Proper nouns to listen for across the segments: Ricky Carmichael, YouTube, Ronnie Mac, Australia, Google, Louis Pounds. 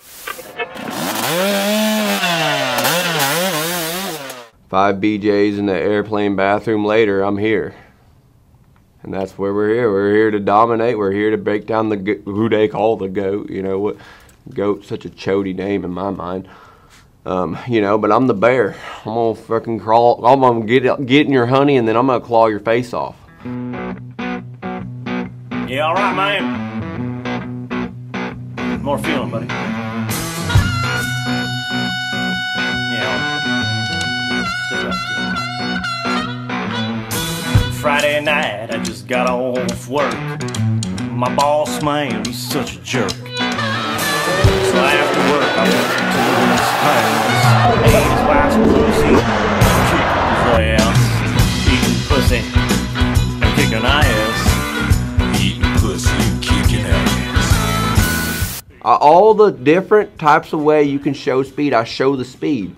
5 BJs in the airplane bathroom later, I'm here. And that's where we're here. We're here to dominate. We're here to break down the, who they call the GOAT. You know, what GOAT's such a chody name in my mind. You know, but I'm the bear. I'm gonna fucking crawl, I'm gonna get in your honey and then I'm gonna claw your face off. Yeah, all right, man. More feeling, buddy. Friday night, I just got off work. My boss, man, he's such a jerk. So after work, I went to Louis Pounds. Ate his wife's pussy, kicked his ass. Eating pussy and kicking ass. Eating pussy and kicking ass. All the different types of way you can show speed, I show the speed.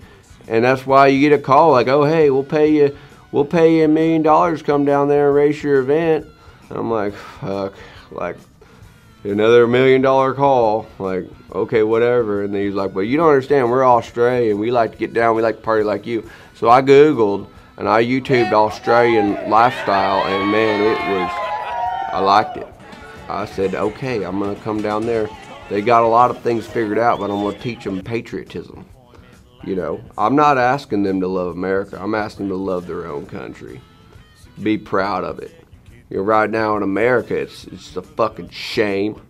And that's why you get a call like, oh, hey, we'll pay you $1 million, come down there and race your event. And I'm like, fuck, like another $1 million call, like, okay, whatever. And then he's like, well, you don't understand, we're Australian, we like to get down, we like to party like you. So I Googled and I YouTubed Australian lifestyle, and man, it was, I liked it. I said, okay, I'm gonna come down there. They got a lot of things figured out, but I'm gonna teach them patriotism. You know, I'm not asking them to love America. I'm asking them to love their own country. Be proud of it. You know, right now in America, it's a fucking shame.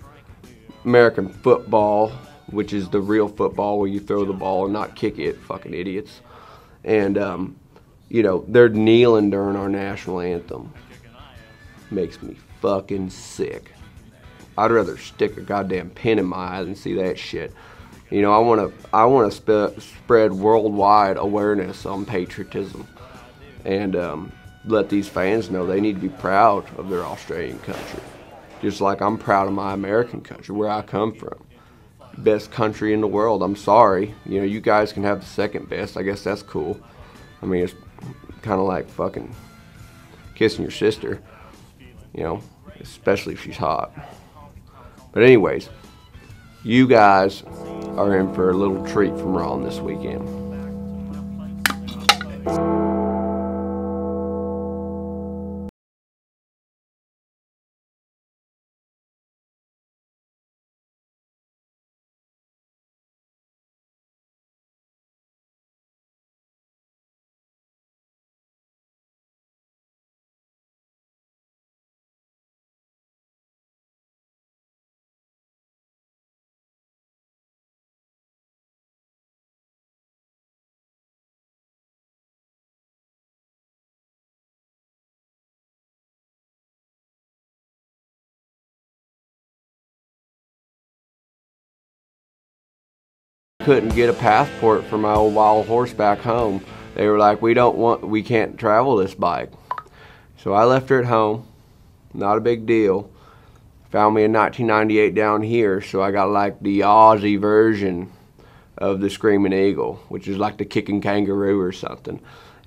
American football, which is the real football where you throw the ball and not kick it, fucking idiots. And, you know, they're kneeling during our national anthem. Makes me fucking sick. I'd rather stick a goddamn pin in my eye than see that shit. You know, I want to spread worldwide awareness on patriotism, and let these fans know they need to be proud of their Australian country, just like I'm proud of my American country, where I come from. Best country in the world. I'm sorry, you know, you guys can have the second best. I guess that's cool. I mean, it's kind of like fucking kissing your sister, you know, especially if she's hot. But anyways, you guys are in for a little treat from Ron this weekend. Couldn't get a passport for my old wild horse back home. They were like, we can't travel this bike. So I left her at home, not a big deal. Found me in 1998 down here, so I got like the Aussie version of the Screaming Eagle, which is like the Kicking Kangaroo or something.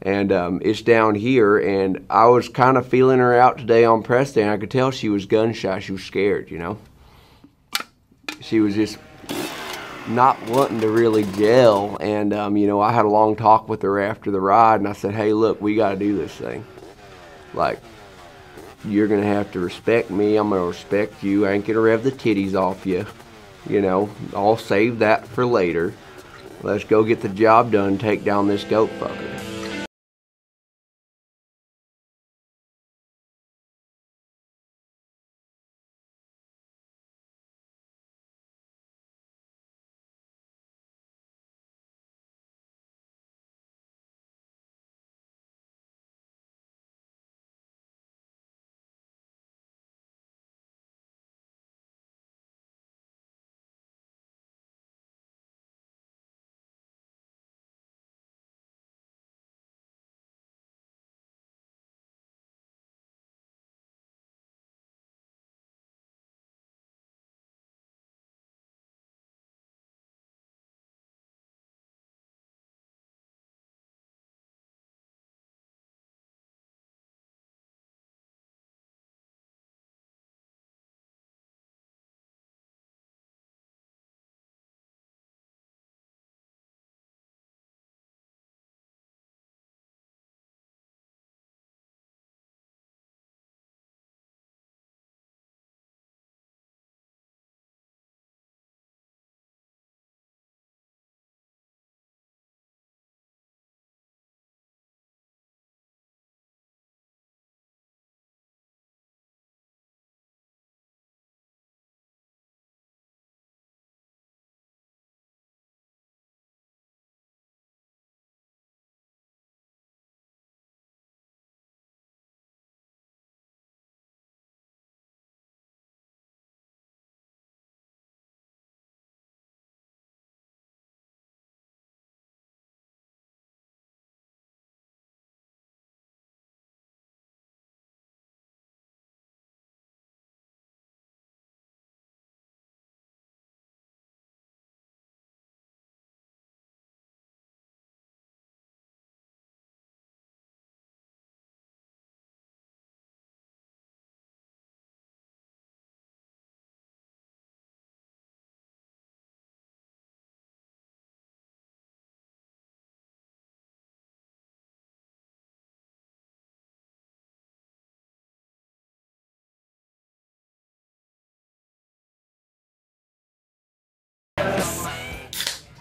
And it's down here, and I was kind of feeling her out today on press day, and I could tell she was gun shy, she was scared, you know? She was just not wanting to really gel, and you know, I had a long talk with her after the ride, and I said, hey, look, we got to do this thing. Like, you're gonna have to respect me, I'm gonna respect you, I ain't gonna rev the titties off you, you know, I'll save that for later. Let's go get the job done, take down this goat fucker.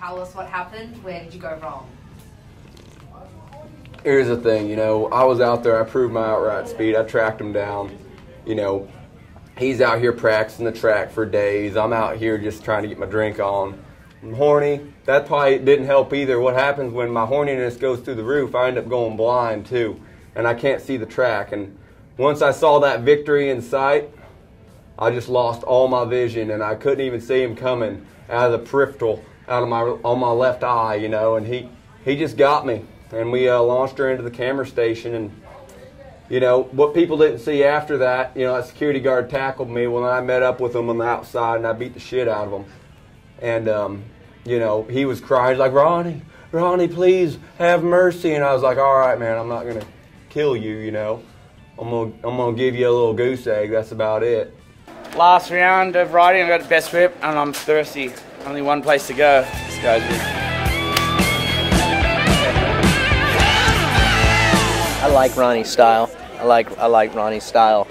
tell us what happened. Where did you go wrong? Here's the thing, you know, I was out there, I proved my outright speed, I tracked him down, you know, he's out here practicing the track for days, I'm out here just trying to get my drink on, I'm horny, that probably didn't help either. What happens when my horniness goes through the roof, I end up going blind too, and I can't see the track, and once I saw that victory in sight, I just lost all my vision, and I couldn't even see him coming out of the peripheral, out of my, on my left eye, you know, and he just got me. And we launched her into the camera station, and, you know, what people didn't see after that, you know, that security guard tackled me when I met up with him on the outside, and I beat the shit out of him. And, you know, he was crying, like, Ronnie, Ronnie, please have mercy. And I was like, all right, man, I'm not going to kill you, you know. I'm gonna give you a little goose egg, that's about it. Last round of riding, I got the best whip, and I'm thirsty. Only one place to go. This guy's big. I like Ronnie's style. I like Ronnie's style.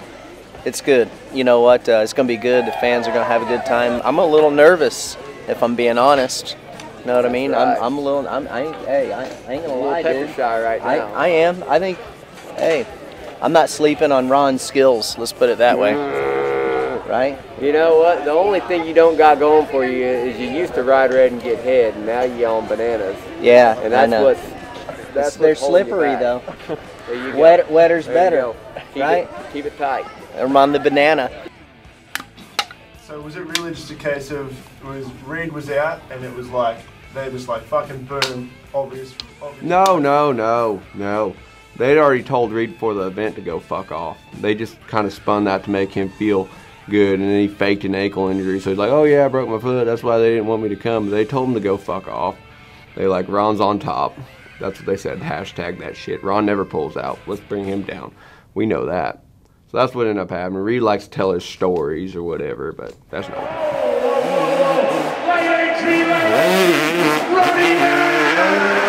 It's good. You know what? It's going to be good. The fans are going to have a good time. I'm a little nervous, if I'm being honest. You know what I mean? Right. I'm a little. I ain't gonna lie, dude. Pepper shy right now. I am. I think. Hey, I'm not sleeping on Ron's skills. Let's put it that way. Right? You know what? The only thing you don't got going for you is you used to ride red and get head, and now you on bananas. Yeah, and that's what's they're slippery though. Wetter's better, right? Keep it tight. I'm on the banana. So was it really just a case of, Reed was out and it was like, they just like fucking boom, obvious. No. They'd already told Reed before the event to go fuck off. They just kind of spun that to make him feel good, and then he faked an ankle injury. So he's like, oh yeah, I broke my foot, that's why they didn't want me to come. But they told him to go fuck off. They like, Ron's on top. That's what they said, hashtag that shit. Ron never pulls out. Let's bring him down. We know that. So that's what ended up happening. Reed likes to tell his stories or whatever, but that's not what